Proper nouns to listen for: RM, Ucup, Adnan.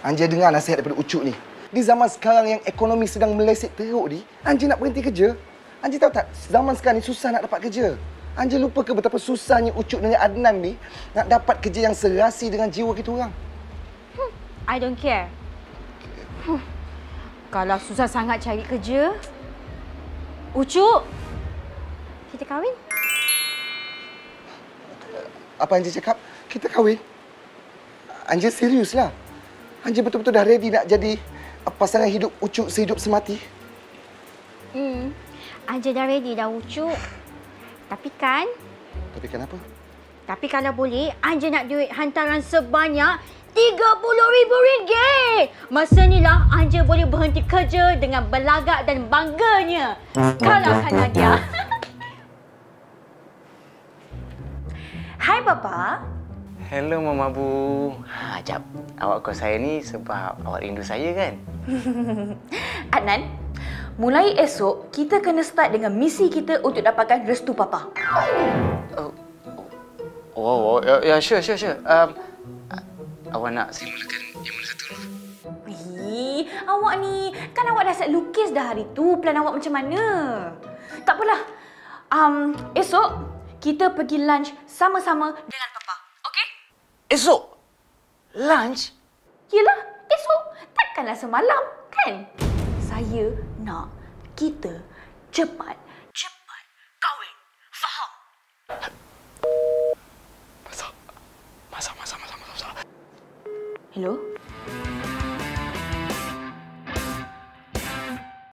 Anje dengar nasihat daripada Ucup ni. Di zaman sekarang yang ekonomi sedang meleset teruk ni, Anje nak berhenti kerja. Anje tahu tak, zaman sekarang ni susah nak dapat kerja. Anje lupa ke betapa susahnya Ucup dengan Adnan ni nak dapat kerja yang serasi dengan jiwa kita orang? I don't care. Kalau susah sangat cari kerja, Ucup, kita kahwin. Apa Anje cakap? Kita kahwin? Anje seriuslah. Anje betul-betul dah ready nak jadi pasangan hidup Ucup sehidup semati. Anje dah ready dah Ucup. Tapi kan apa? Tapi kalau boleh, Anje nak duit hantaran sebanyak RM30,000. Masa inilah Anje boleh berhenti kerja dengan belagak dan bangganya. Kalahkan Nadia. Hai Baba. Hello Mama Bu. Jap, awak call saya ni sebab awak rindu saya kan? Adnan, mulai esok kita kena start dengan misi kita untuk dapatkan restu Papa. Oh, ya, sure. Awak nak saya mulakan yang mana satu? Hei, awak ni, kan awak dah set lukis dah hari tu. Plan awak macam mana? Tak apalah. Esok kita pergi lunch sama-sama dengan Papa, okey? Esok? Lunch? Yelah, esok. Takkanlah semalam, kan? Saya nak kita cepat kahwin. Faham? Masak. Hello?